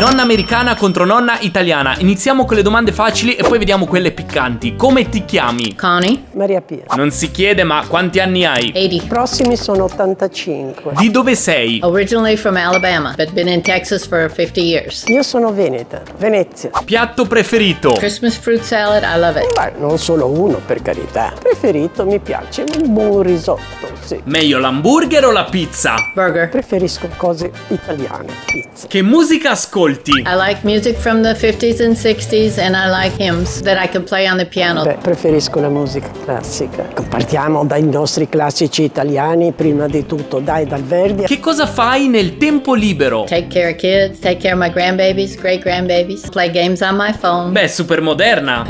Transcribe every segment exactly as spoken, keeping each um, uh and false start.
Nonna americana contro nonna italiana. Iniziamo con le domande facili e poi vediamo quelle piccanti. Come ti chiami? Connie Maria Pia. Non si chiede, ma quanti anni hai? ottanta. Prossimi sono ottantacinque. Di dove sei? Originally from Alabama, but been in Texas for fifty years. Io sono veneta, Venezia. Piatto preferito? Christmas fruit salad, I love it. Beh, non solo uno, per carità. Preferito, mi piace un buon risotto, sì. Meglio l'hamburger o la pizza? Burger. Preferisco cose italiane, pizza. Che musica ascolti? I like music from the fifties and sixties and I like hymns that I can play on the piano. Beh, preferisco la musica classica. Partiamo dai nostri classici italiani, prima di tutto, dai, dal Verdi. Che cosa fai nel tempo libero? Take care of kids, take care of my grandbabies, great grandbabies, play games on my phone. Beh, super moderna.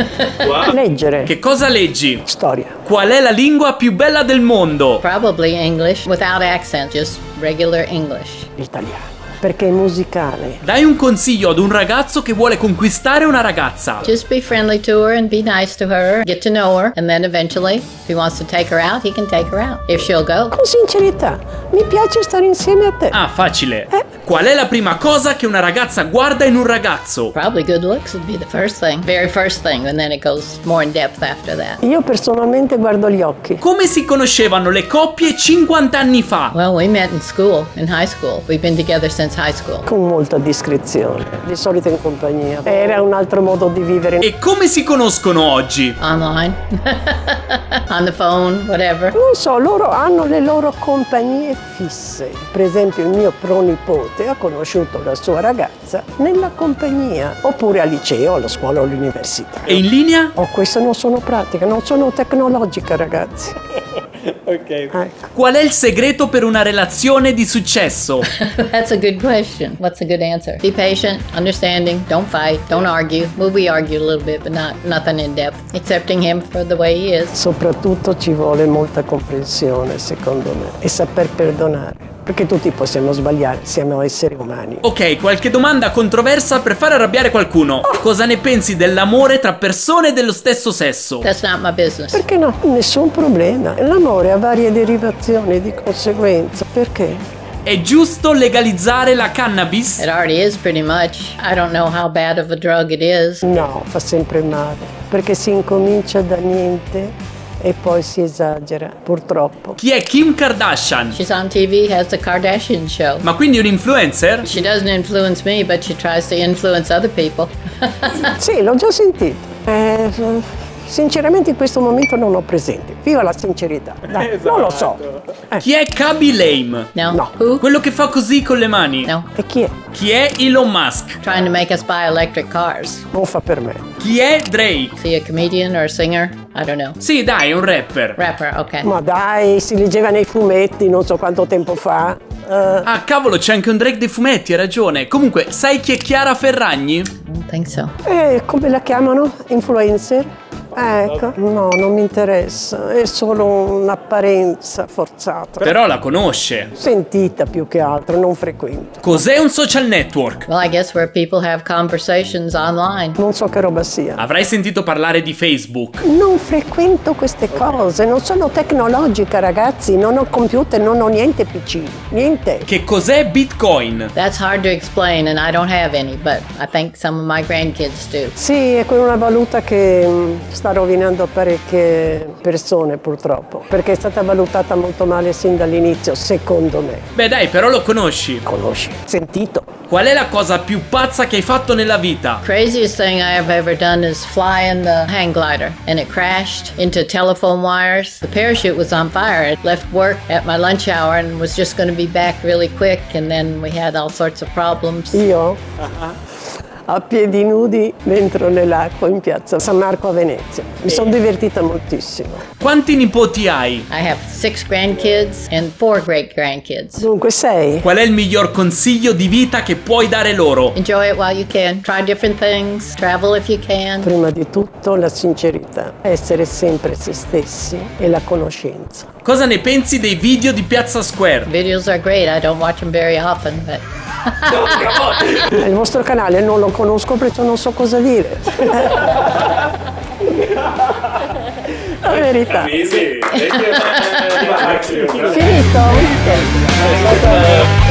Wow. Leggere. Che cosa leggi? Storia. Qual è la lingua più bella del mondo? Probably English, without accent, just regular English. L'italiano. Perché è musicale. Dai un consiglio ad un ragazzo che vuole conquistare una ragazza. Just be friendly to her and be nice to her. Get to know her and then eventually if he wants to take her out, he can take her out. If she'll go. Con sincerità, mi piace stare insieme a te. Ah, facile. Eh? Qual è la prima cosa che una ragazza guarda in un ragazzo? Probably good looks would be the first thing. Very first thing and then it goes more in depth after that. Io personalmente guardo gli occhi. Come si conoscevano le coppie cinquanta anni fa? Well, we met in school, in high school. We've been together since high school. Con molta discrezione, di solito in compagnia. Era un altro modo di vivere. E come si conoscono oggi? Online. On the phone, whatever. Non so, loro hanno le loro compagnie fisse. Per esempio il mio pronipote ha conosciuto la sua ragazza nella compagnia, oppure al liceo, alla scuola o all'università. E in linea? Oh, queste non sono pratiche, non sono tecnologiche, ragazzi. Ok. Ecco. Qual è il segreto per una relazione di successo? That's a good question. What's a good answer? Be patient, understanding, don't fight, don't argue. Well, we argue a little bit, but not nothing in depth. Accepting him for the way he is. Soprattutto ci vuole molta comprensione, secondo me, e saper perdonare. Perché tutti possiamo sbagliare, siamo esseri umani. Ok, qualche domanda controversa per far arrabbiare qualcuno. Oh. Cosa ne pensi dell'amore tra persone dello stesso sesso? That's not my business. Perché no? Nessun problema. L'amore ha varie derivazioni di conseguenza. Perché? È giusto legalizzare la cannabis? It already is pretty much. I don't know how bad of a drug it is. No, fa sempre male. Perché si incomincia da niente e poi si esagera, purtroppo. Chi è Kim Kardashian? She's on T V, has the Kardashian show. Ma quindi un influencer? She doesn't influence me, but she tries to influence other people. Sì, l'ho già sentito. Eh... Sinceramente in questo momento non ho presente. Viva la sincerità. Dai, esatto. Non lo so. Eh. Chi è Kaby Lame? No. No. Who? Quello che fa così con le mani. No. E chi è? Chi è Elon Musk? Trying to make us buy electric cars. Non fa per me. Chi è Drake? Is he a comedian or a singer? I don't know. Sì, dai, è un rapper. Rapper, ok. Ma dai, si leggeva nei fumetti non so quanto tempo fa. Uh... Ah, cavolo, c'è anche un Drake dei fumetti, hai ragione. Comunque, sai chi è Chiara Ferragni? Non penso. Eh, come la chiamano? Influencer? Ecco, no, non mi interessa, è solo un'apparenza forzata. Però la conosce. Sentita più che altro, non frequente. Cos'è un social network? Well, I guess where people have conversations online. Non so che roba sia. Avrai sentito parlare di Facebook? Non frequento queste cose, non sono tecnologica, ragazzi, non ho computer, non ho niente P C, niente. Che cos'è Bitcoin? That's hard to explain and I don't have any, but I think some of my grandkids do. Sì, è quella una valuta che sta rovinando parecchie persone, purtroppo, perché è stata valutata molto male sin dall'inizio, secondo me. Beh dai, però lo conosci? Conosci, sentito. Qual è la cosa più pazza che hai fatto nella vita? Craziest thing I have ever done is fly in the hang glider and it crashed into telephone wires. The parachute was on fire. It left work at my lunch hour and was just going to be back really quick and then we had all sorts of problems. Io? Uh-huh. A piedi nudi dentro nell'acqua in piazza San Marco a Venezia. Mi sono divertita moltissimo. Quanti nipoti hai? I have six grandkids and four great grandkids. Dunque sei. Qual è il miglior consiglio di vita che puoi dare loro? Enjoy it while you can. Try different things. Travel if you can. Prima di tutto la sincerità. Essere sempre se stessi e la conoscenza. Cosa ne pensi dei video di Piazza Square? Videos are great. I don't watch them very often, but... Il vostro canale non lo conosco perché non so cosa dire. La verità. Finito?